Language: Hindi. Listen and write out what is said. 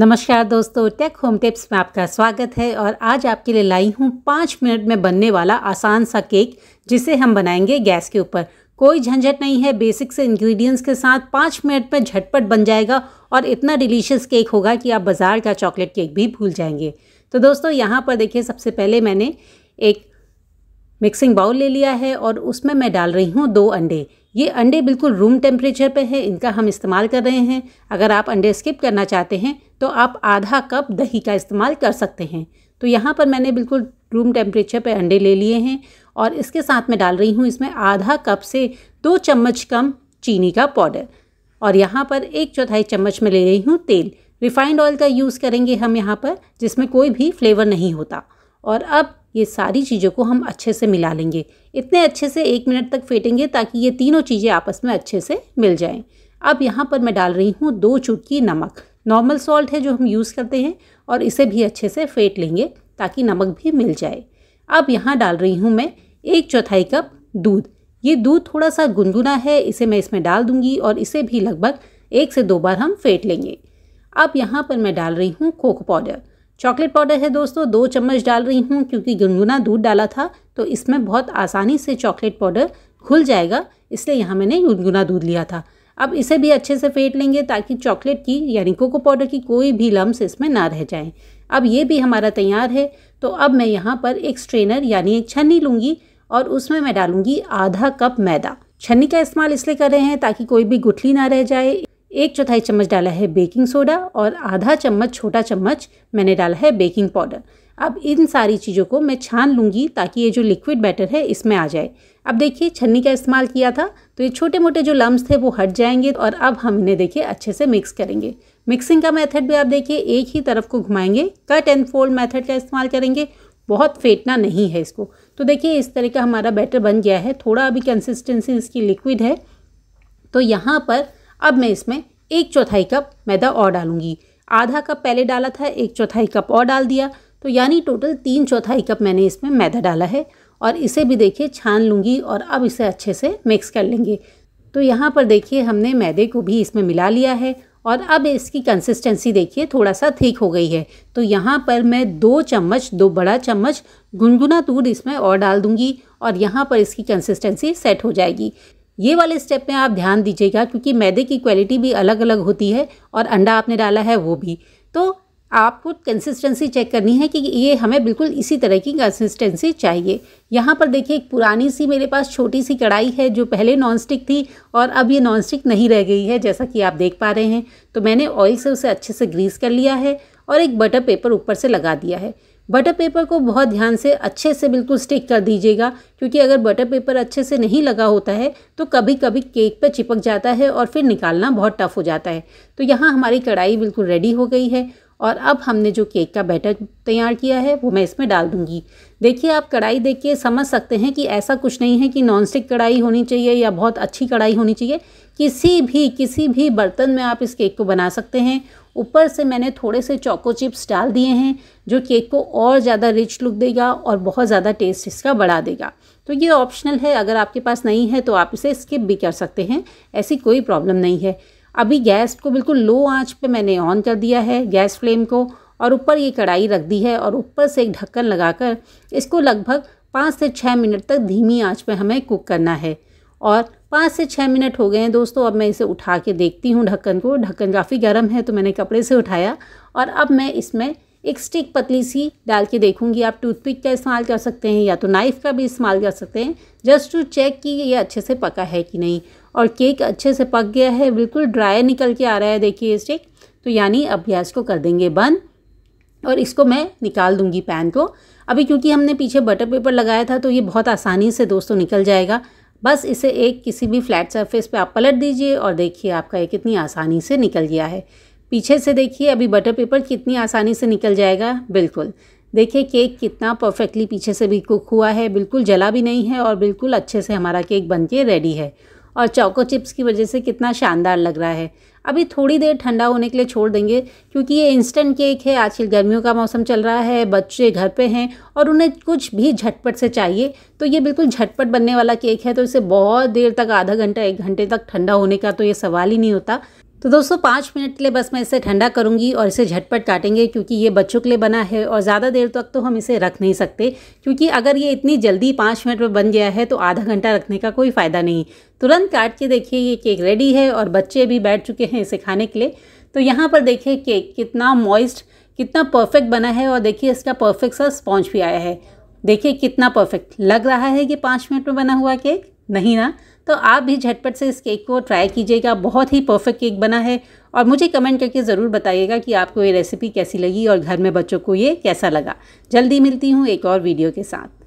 नमस्कार दोस्तों, टेक होम टिप्स में आपका स्वागत है। और आज आपके लिए लाई हूँ 5 मिनट में बनने वाला आसान सा केक, जिसे हम बनाएंगे गैस के ऊपर। कोई झंझट नहीं है, बेसिक से इंग्रेडिएंट्स के साथ 5 मिनट में झटपट बन जाएगा और इतना डिलीशियस केक होगा कि आप बाज़ार का चॉकलेट केक भी भूल जाएंगे। तो दोस्तों यहाँ पर देखिए, सबसे पहले मैंने एक मिक्सिंग बाउल ले लिया है और उसमें मैं डाल रही हूँ 2 अंडे। ये अंडे बिल्कुल रूम टेम्परेचर पे है, इनका हम इस्तेमाल कर रहे हैं। अगर आप अंडे स्किप करना चाहते हैं तो आप आधा कप दही का इस्तेमाल कर सकते हैं। तो यहाँ पर मैंने बिल्कुल रूम टेम्परेचर पे अंडे ले लिए हैं और इसके साथ मैं डाल रही हूँ इसमें आधा कप से 2 चम्मच कम चीनी का पाउडर। और यहाँ पर 1/4 चम्मच में ले रही हूँ तेल। रिफाइंड ऑयल का यूज़ करेंगे हम यहाँ पर, जिसमें कोई भी फ्लेवर नहीं होता। और अब ये सारी चीज़ों को हम अच्छे से मिला लेंगे। इतने अच्छे से 1 मिनट तक फेंटेंगे ताकि ये तीनों चीज़ें आपस में अच्छे से मिल जाएं। अब यहाँ पर मैं डाल रही हूँ 2 चुटकी नमक। नॉर्मल सॉल्ट है जो हम यूज़ करते हैं, और इसे भी अच्छे से फेंट लेंगे ताकि नमक भी मिल जाए। अब यहाँ डाल रही हूँ मैं 1/4 कप दूध। ये दूध थोड़ा सा गुनगुना है, इसे मैं इसमें डाल दूँगी और इसे भी लगभग 1 से 2 बार हम फेंट लेंगे। अब यहाँ पर मैं डाल रही हूँ कोको पाउडर। चॉकलेट पाउडर है दोस्तों, 2 चम्मच डाल रही हूँ क्योंकि गुनगुना दूध डाला था तो इसमें बहुत आसानी से चॉकलेट पाउडर घुल जाएगा, इसलिए यहाँ मैंने गुनगुना दूध लिया था। अब इसे भी अच्छे से फेंट लेंगे ताकि चॉकलेट की यानी कोको पाउडर की कोई भी लम्स इसमें ना रह जाएं। अब ये भी हमारा तैयार है। तो अब मैं यहाँ पर एक स्ट्रेनर यानी एक छन्नी लूँगी और उसमें मैं डालूँगी आधा कप मैदा। छन्नी का इस्तेमाल इसलिए कर रहे हैं ताकि कोई भी गुठली ना रह जाए। 1/4 चम्मच डाला है बेकिंग सोडा और आधा चम्मच छोटा चम्मच मैंने डाला है बेकिंग पाउडर। अब इन सारी चीज़ों को मैं छान लूँगी ताकि ये जो लिक्विड बैटर है इसमें आ जाए। अब देखिए, छन्नी का इस्तेमाल किया था तो ये छोटे मोटे जो लम्स थे वो हट जाएंगे। और अब हम इन्हें देखिए अच्छे से मिक्स करेंगे। मिक्सिंग का मेथड भी आप देखिए, एक ही तरफ को घुमाएंगे, कट एंड फोल्ड मेथड का इस्तेमाल करेंगे, बहुत फेंटना नहीं है इसको। तो देखिए इस तरह का हमारा बैटर बन गया है। थोड़ा अभी कंसिस्टेंसी इसकी लिक्विड है। तो यहाँ पर अब मैं इसमें 1/4 कप मैदा और डालूंगी। आधा कप पहले डाला था, 1/4 कप और डाल दिया, तो यानी टोटल 3/4 कप मैंने इसमें मैदा डाला है। और इसे भी देखिए छान लूँगी और अब इसे अच्छे से मिक्स कर लेंगे। तो यहाँ पर देखिए हमने मैदे को भी इसमें मिला लिया है और अब इसकी कंसिस्टेंसी देखिए थोड़ा सा थिक हो गई है। तो यहाँ पर मैं 2 बड़ा चम्मच गुनगुना दूध इसमें और डाल दूँगी और यहाँ पर इसकी कंसिस्टेंसी सेट हो जाएगी। ये वाले स्टेप में आप ध्यान दीजिएगा क्योंकि मैदे की क्वालिटी भी अलग अलग होती है और अंडा आपने डाला है वो भी। तो आपको कंसिस्टेंसी चेक करनी है कि ये हमें बिल्कुल इसी तरह की कंसिस्टेंसी चाहिए। यहाँ पर देखिए एक पुरानी सी मेरे पास छोटी सी कढ़ाई है जो पहले नॉनस्टिक थी और अब ये नॉनस्टिक नहीं रह गई है, जैसा कि आप देख पा रहे हैं। तो मैंने ऑयल से उसे अच्छे से ग्रीस कर लिया है और एक बटर पेपर ऊपर से लगा दिया है। बटर पेपर को बहुत ध्यान से अच्छे से बिल्कुल स्टिक कर दीजिएगा क्योंकि अगर बटर पेपर अच्छे से नहीं लगा होता है तो कभी कभी केक पर चिपक जाता है और फिर निकालना बहुत टफ हो जाता है। तो यहाँ हमारी कढ़ाई बिल्कुल रेडी हो गई है और अब हमने जो केक का बैटर तैयार किया है वो मैं इसमें डाल दूँगी। देखिए आप कढ़ाई देख के समझ सकते हैं कि ऐसा कुछ नहीं है कि नॉनस्टिक कढ़ाई होनी चाहिए या बहुत अच्छी कढ़ाई होनी चाहिए। किसी भी बर्तन में आप इस केक को बना सकते हैं। ऊपर से मैंने थोड़े से चोको चिप्स डाल दिए हैं जो केक को और ज़्यादा रिच लुक देगा और बहुत ज़्यादा टेस्ट इसका बढ़ा देगा। तो ये ऑप्शनल है, अगर आपके पास नहीं है तो आप इसे स्किप भी कर सकते हैं, ऐसी कोई प्रॉब्लम नहीं है। अभी गैस को बिल्कुल लो आंच पे मैंने ऑन कर दिया है गैस फ्लेम को और ऊपर ये कढ़ाई रख दी है और ऊपर से एक ढक्कन लगाकर इसको लगभग 5 से 6 मिनट तक धीमी आंच पे हमें कुक करना है। और 5 से 6 मिनट हो गए हैं दोस्तों। अब मैं इसे उठा के देखती हूँ ढक्कन को। ढक्कन काफ़ी गर्म है तो मैंने कपड़े से उठाया और अब मैं इसमें एक स्टिक पतली सी डाल के देखूँगी। आप टूथपिक का इस्तेमाल कर सकते हैं या तो नाइफ़ का भी इस्तेमाल कर सकते हैं, जस्ट टू चेक कि ये अच्छे से पका है कि नहीं। और केक अच्छे से पक गया है, बिल्कुल ड्राई निकल के आ रहा है देखिए स्टिक। तो यानी अब गैस को कर देंगे बंद और इसको मैं निकाल दूँगी पैन को। अभी क्योंकि हमने पीछे बटर पेपर लगाया था तो ये बहुत आसानी से दोस्तों निकल जाएगा। बस इसे एक किसी भी फ्लैट सरफेस पे आप पलट दीजिए और देखिए आपका ये कितनी आसानी से निकल गया है। पीछे से देखिए अभी बटर पेपर कितनी आसानी से निकल जाएगा। बिल्कुल देखिए केक कितना परफेक्टली पीछे से भी कुक हुआ है, बिल्कुल जला भी नहीं है और बिल्कुल अच्छे से हमारा केक बन के रेडी है। और चोको चिप्स की वजह से कितना शानदार लग रहा है। अभी थोड़ी देर ठंडा होने के लिए छोड़ देंगे क्योंकि ये इंस्टेंट केक है। आजकल गर्मियों का मौसम चल रहा है, बच्चे घर पे हैं और उन्हें कुछ भी झटपट से चाहिए। तो ये बिल्कुल झटपट बनने वाला केक है, तो इसे बहुत देर तक, आधा घंटा 1 घंटे तक ठंडा होने का तो ये सवाल ही नहीं होता। तो दोस्तों 5 मिनट के लिए बस मैं इसे ठंडा करूंगी और इसे झटपट काटेंगे क्योंकि ये बच्चों के लिए बना है और ज़्यादा देर तक तो हम इसे रख नहीं सकते, क्योंकि अगर ये इतनी जल्दी 5 मिनट में बन गया है तो आधा घंटा रखने का कोई फ़ायदा नहीं। तुरंत काट के देखिए ये केक रेडी है और बच्चे भी बैठ चुके हैं इसे खाने के लिए। तो यहाँ पर देखिए केक कितना मॉइस्ट, कितना परफेक्ट बना है और देखिए इसका परफेक्ट सा स्पॉन्ज भी आया है। देखिए कितना परफेक्ट लग रहा है कि 5 मिनट में बना हुआ केक, नहीं ना? तो आप भी झटपट से इस केक को ट्राई कीजिएगा, बहुत ही परफेक्ट केक बना है और मुझे कमेंट करके ज़रूर बताइएगा कि आपको ये रेसिपी कैसी लगी और घर में बच्चों को ये कैसा लगा। जल्दी मिलती हूँ एक और वीडियो के साथ।